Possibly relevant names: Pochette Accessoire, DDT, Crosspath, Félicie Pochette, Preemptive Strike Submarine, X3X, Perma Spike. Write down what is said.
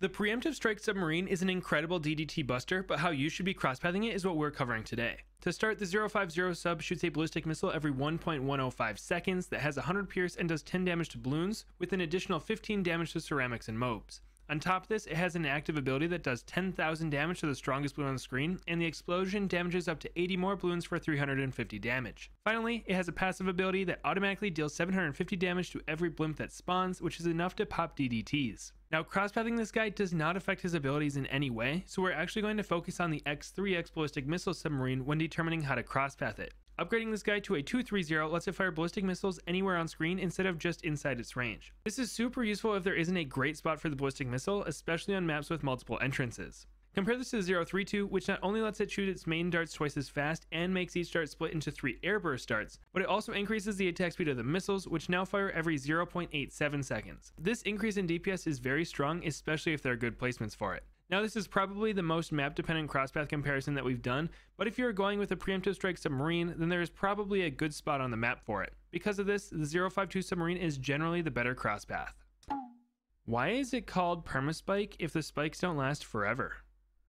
The Preemptive Strike Submarine is an incredible DDT buster, but how you should be cross-pathing it is what we're covering today. To start, the 050 sub shoots a ballistic missile every 1.105 seconds that has 100 pierce and does 10 damage to balloons, with an additional 15 damage to ceramics and mobs. On top of this, it has an active ability that does 10,000 damage to the strongest balloon on the screen, and the explosion damages up to 80 more balloons for 350 damage. Finally, it has a passive ability that automatically deals 750 damage to every blimp that spawns, which is enough to pop DDTs. Now, crosspathing this guy does not affect his abilities in any way, so we're actually going to focus on the X3X ballistic missile submarine when determining how to crosspath it. Upgrading this guy to a 230 lets it fire ballistic missiles anywhere on screen instead of just inside its range. This is super useful if there isn't a great spot for the ballistic missile, especially on maps with multiple entrances. Compare this to the 032, which not only lets it shoot its main darts twice as fast and makes each dart split into 3 airburst darts, but it also increases the attack speed of the missiles, which now fire every 0.87 seconds. This increase in DPS is very strong, especially if there are good placements for it. Now, this is probably the most map-dependent crosspath comparison that we've done, but if you're going with a Preemptive Strike Submarine, then there is probably a good spot on the map for it. Because of this, the 052 Submarine is generally the better crosspath. Why is it called Perma Spike if the spikes don't last forever?